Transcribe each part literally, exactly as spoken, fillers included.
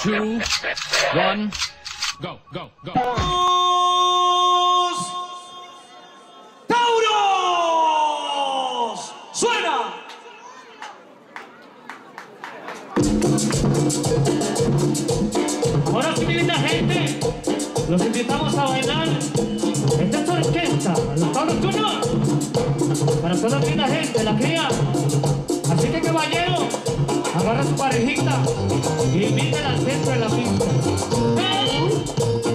two, one, go, go, go. ¡Tauros! ¡Suena! Ahora sí, mi linda gente, los invitamos a bailar. Esta es orquesta, los Tauros Junior. Para toda la linda gente, la cría. Así que, caballero, agarra su parejita y invítela al centro de la pista. Esto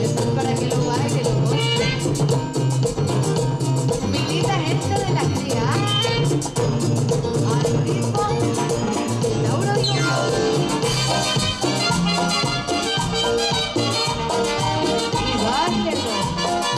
es para que lo baile, lo goce. Mi linda gente de la cría, al ritmo de Tauro Junior. Y bailelo.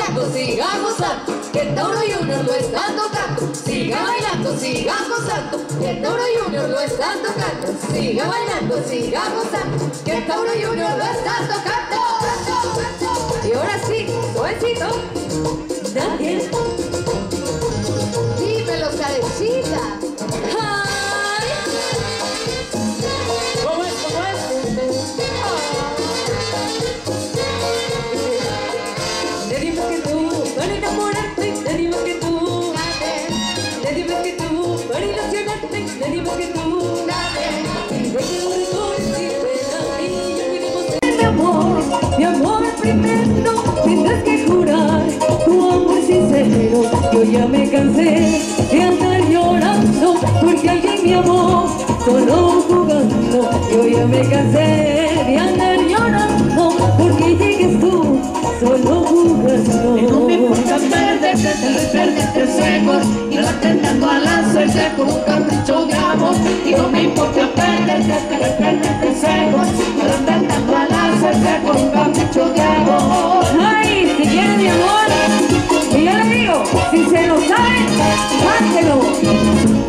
Siga bailando, siga gozando, que Tauro Junior lo está tocando. Siga bailando, siga gozando, que Tauro Junior lo está tocando. Siga bailando, siga gozando, que Tauro Junior lo está tocando. Y ahora sí, suavecito, da tiempo. Dímelo, cabecita. Mi amor pretendo, tendrás que jurar tu amor sincero. Yo ya me cansé de andar llorando porque alguien me amó solo jugando. Yo ya me cansé de andar llorando porque llegues tú solo jugando. Y no me importa perderte, te reperdiste ciegos y no atentando a la suerte con un capricho de amor. Y no me importa perderte, te reperdiste ciegos y no atentando a la suerte con un capricho de amor. Ay, si quieres mi amor. Si se lo saben, cántelo.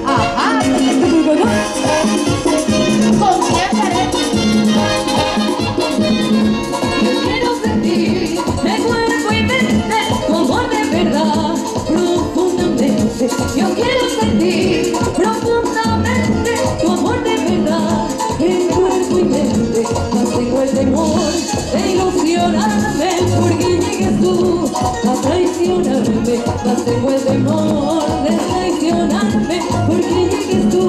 Ajá, esto es muy bueno. Confianza de ti. Quiero sentir de cuerpo y mente tu amor de verdad, profundamente. Yo quiero sentir profundamente tu amor de verdad, en cuerpo y mente. No tengo el temor de ilusionarme, porque llegues tú a traicionarme. No tengo el temor de traicionarme, porque llegues tú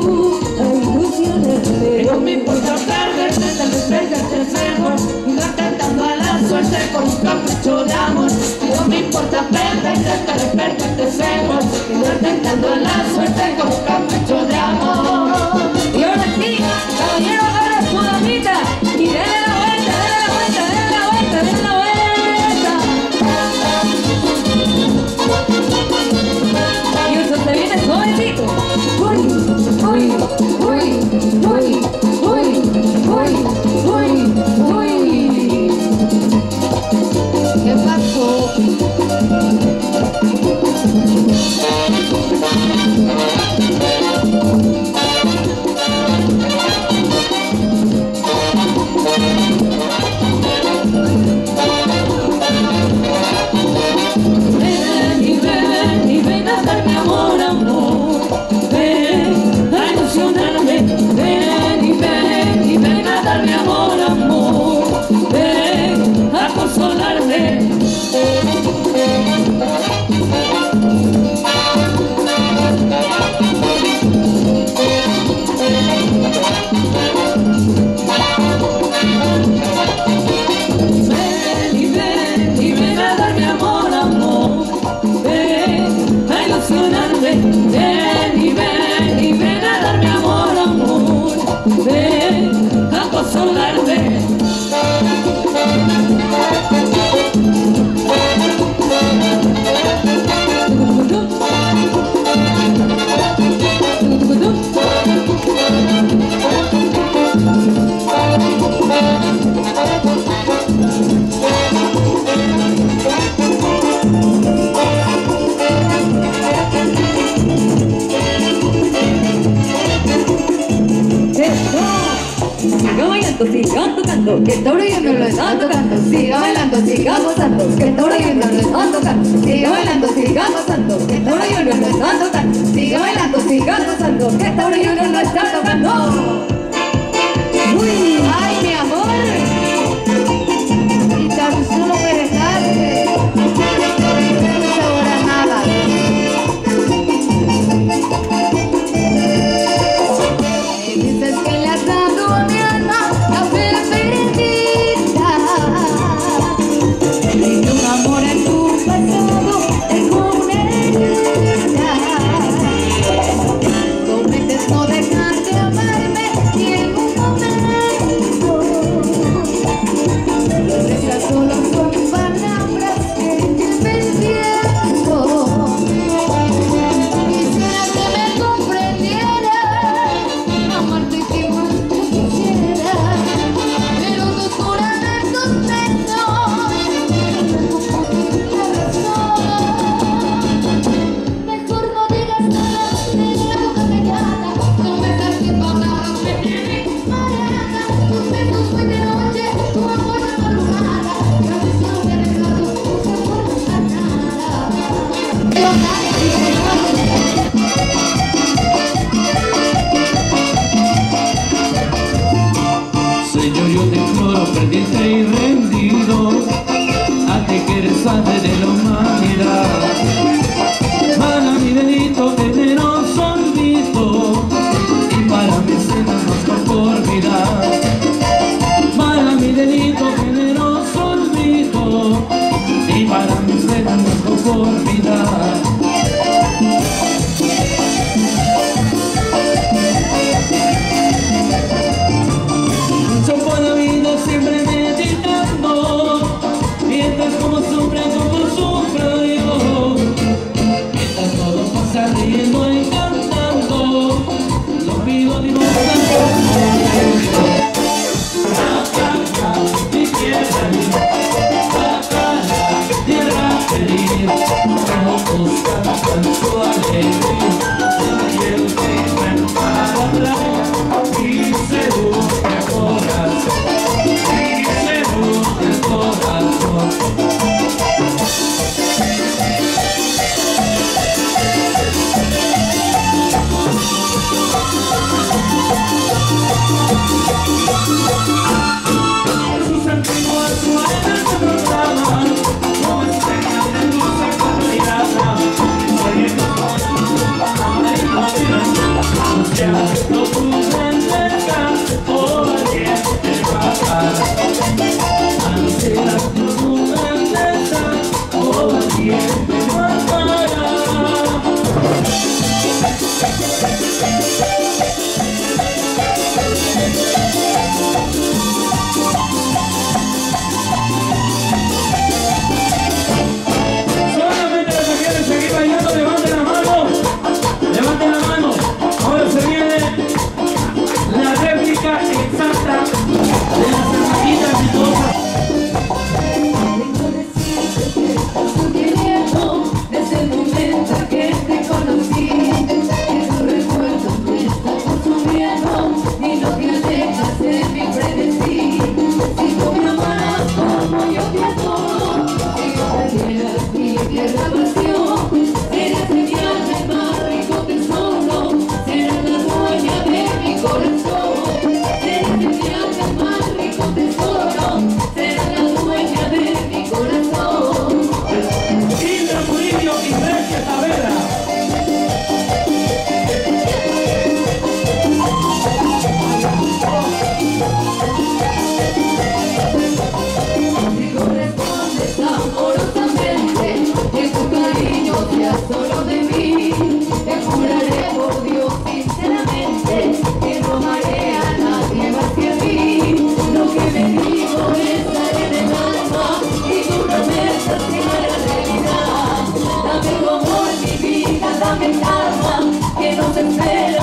a ilusionarme. No me importa perderte, tal vez perderte mejor, y no tentando a la suerte con un capricho de amor. No me importa perderte, tal vez perderte mejor, y no tentando a la suerte con un capricho de amor. Y ahora sí, caballero, agarra su damita y dele la vuelta, dele la vuelta, dele la vuelta, dele la vuelta. Y eso se viene suavecito. Uy, uy, uy, uy, uy, uy, uy, uy. ¿Qué pasó? Que Tauro junior lo está tocando, siga bailando, siga gozando. Que Tauro junior lo está tocando, siga bailando, siga gozando. Que Tauro junior lo está tocando, siga bailando, siga gozando. Que Tauro junior lo está tocando. Uy, ay mi amor, y tan solo merendarse, no sabor a nada. Y dices que le has dado a mi alma la fe. Como que calma, que nos espera.